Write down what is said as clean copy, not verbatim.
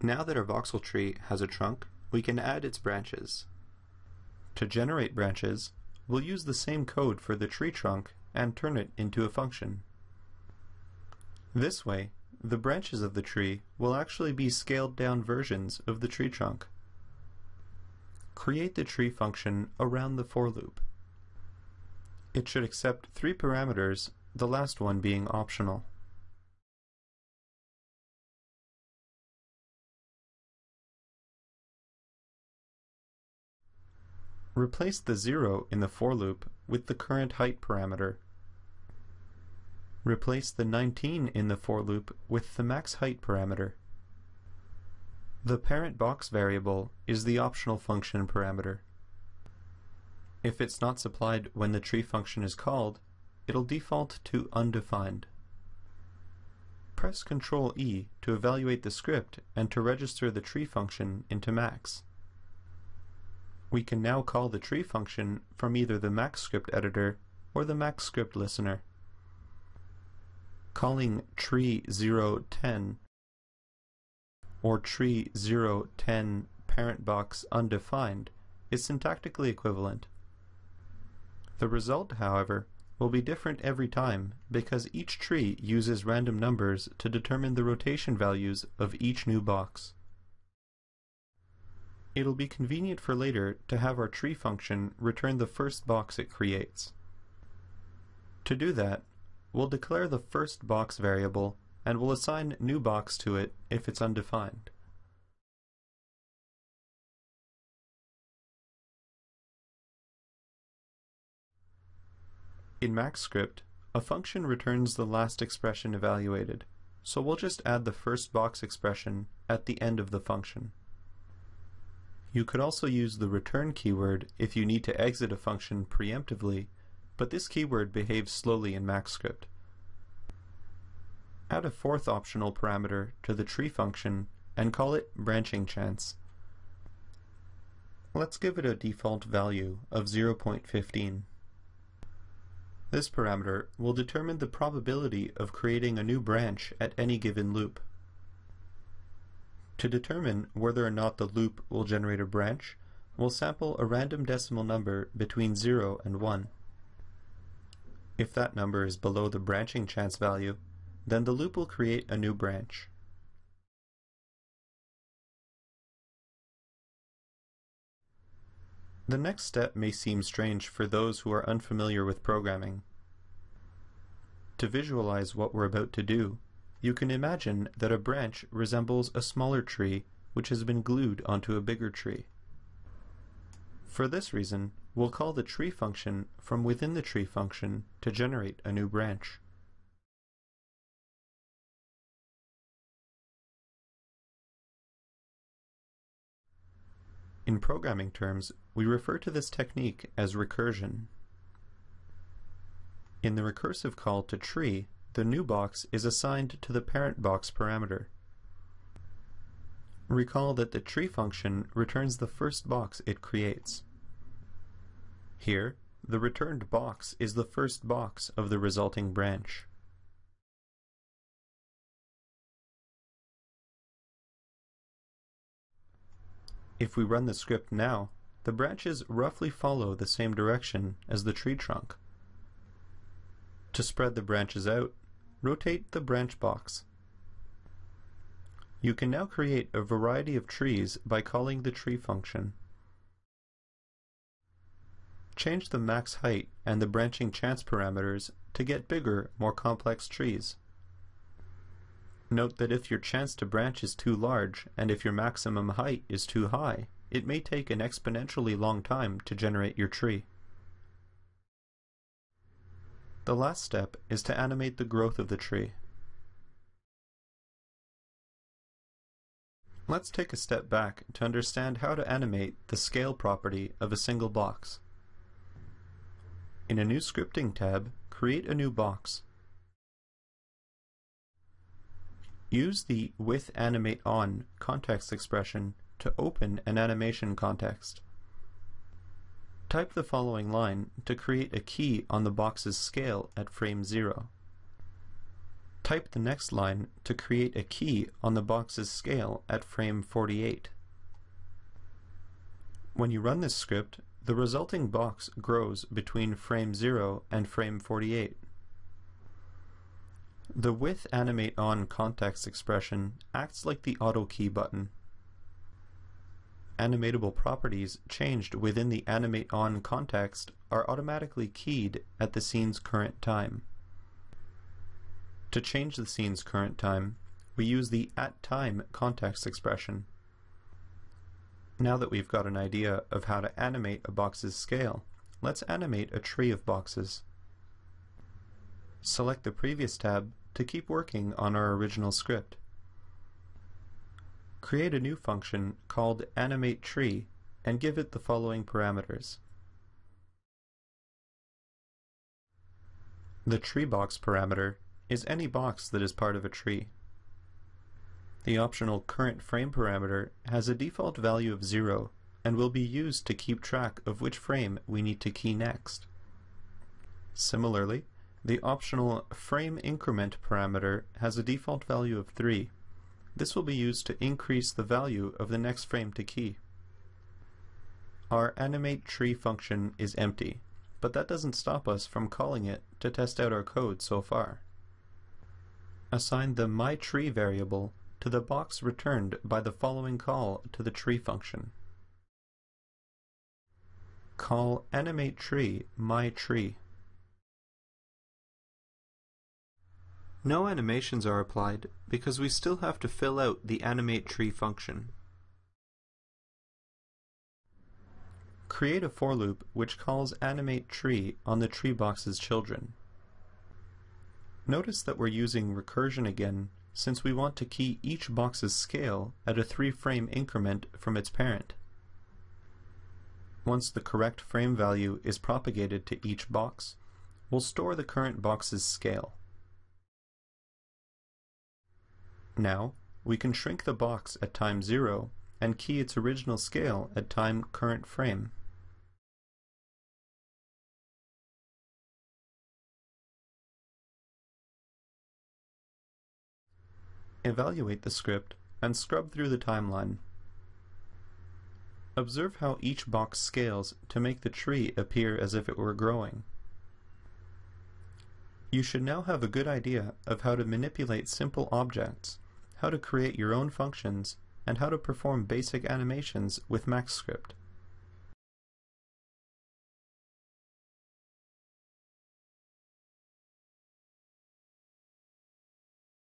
Now that our voxel tree has a trunk, we can add its branches. To generate branches, we'll use the same code for the tree trunk and turn it into a function. This way, the branches of the tree will actually be scaled down versions of the tree trunk. Create the tree function around the for loop. It should accept 3 parameters, the last one being optional. Replace the 0 in the for loop with the current height parameter. Replace the 19 in the for loop with the max height parameter. The parent box variable is the optional function parameter. If it's not supplied when the tree function is called, it'll default to undefined. Press Ctrl-E to evaluate the script and to register the tree function into Max. We can now call the tree function from either the MaxScript editor or the MaxScript listener. Calling tree010 or tree010 parent box undefined is syntactically equivalent. The result, however, will be different every time because each tree uses random numbers to determine the rotation values of each new box. It'll be convenient for later to have our tree function return the first box it creates. To do that, we'll declare the first box variable and we'll assign new box to it if it's undefined. In MaxScript, a function returns the last expression evaluated, so we'll just add the first box expression at the end of the function. You could also use the return keyword if you need to exit a function preemptively, but this keyword behaves slowly in MaxScript. Add a fourth optional parameter to the tree function and call it branching chance. Let's give it a default value of 0.15. This parameter will determine the probability of creating a new branch at any given loop. To determine whether or not the loop will generate a branch, we'll sample a random decimal number between 0 and 1. If that number is below the branching chance value, then the loop will create a new branch. The next step may seem strange for those who are unfamiliar with programming. To visualize what we're about to do, you can imagine that a branch resembles a smaller tree which has been glued onto a bigger tree. For this reason, we'll call the tree function from within the tree function to generate a new branch. In programming terms, we refer to this technique as recursion. In the recursive call to tree, the new box is assigned to the parent box parameter. Recall that the tree function returns the first box it creates. Here, the returned box is the first box of the resulting branch. If we run the script now, the branches roughly follow the same direction as the tree trunk. To spread the branches out, rotate the branch box. You can now create a variety of trees by calling the tree function. Change the max height and the branching chance parameters to get bigger, more complex trees. Note that if your chance to branch is too large and if your maximum height is too high, it may take an exponentially long time to generate your tree. The last step is to animate the growth of the tree. Let's take a step back to understand how to animate the scale property of a single box. In a new scripting tab, create a new box. Use the withAnimateOn context expression to open an animation context. Type the following line to create a key on the box's scale at frame 0. type the next line to create a key on the box's scale at frame 48. When you run this script, the resulting box grows between frame 0 and frame 48. The withAnimateOn context expression acts like the auto key button. Animatable properties changed within the AnimateOn context are automatically keyed at the scene's current time. To change the scene's current time, we use the AtTime context expression. Now that we've got an idea of how to animate a box's scale, let's animate a tree of boxes. Select the Previous tab to keep working on our original script. Create a new function called AnimateTree and give it the following parameters. The TreeBox parameter is any box that is part of a tree. The optional Current Frame parameter has a default value of 0 and will be used to keep track of which frame we need to key next. Similarly, the optional Frame Increment parameter has a default value of 3. This will be used to increase the value of the next frame to key. Our AnimateTree function is empty, but that doesn't stop us from calling it to test out our code so far. Assign the myTree variable to the box returned by the following call to the tree function. Call AnimateTree myTree. No animations are applied because we still have to fill out the AnimateTree function. Create a for loop which calls AnimateTree on the tree box's children. Notice that we're using recursion again since we want to key each box's scale at a 3-frame increment from its parent. Once the correct frame value is propagated to each box, we'll store the current box's scale. Now, we can shrink the box at time 0 and key its original scale at time current frame. Evaluate the script and scrub through the timeline. Observe how each box scales to make the tree appear as if it were growing. You should now have a good idea of how to manipulate simple objects, how to create your own functions, and how to perform basic animations with MaxScript.